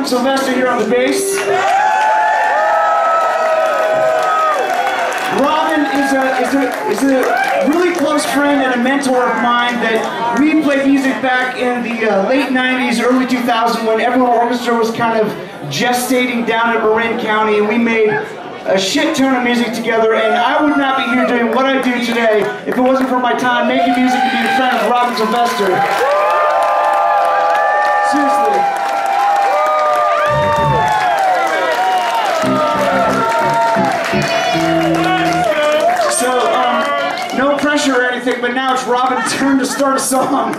Robyn Sylvester here on the bass. Robyn is a really close friend and a mentor of mine that we played music back in the late 90s, early 2000s when Everyone Orchestra was kind of gestating down in Marin County, and we made a shit ton of music together, and I would not be here doing what I do today if it wasn't for my time making music and being a friend of Robyn Sylvester. Seriously. So, no pressure or anything, but now it's Robyn's turn to start a song.